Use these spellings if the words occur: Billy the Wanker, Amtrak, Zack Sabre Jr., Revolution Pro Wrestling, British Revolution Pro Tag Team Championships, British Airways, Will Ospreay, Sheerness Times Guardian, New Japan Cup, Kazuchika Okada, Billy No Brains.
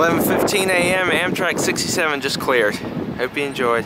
11:15 a.m. Amtrak 67 just cleared. Hope you enjoyed.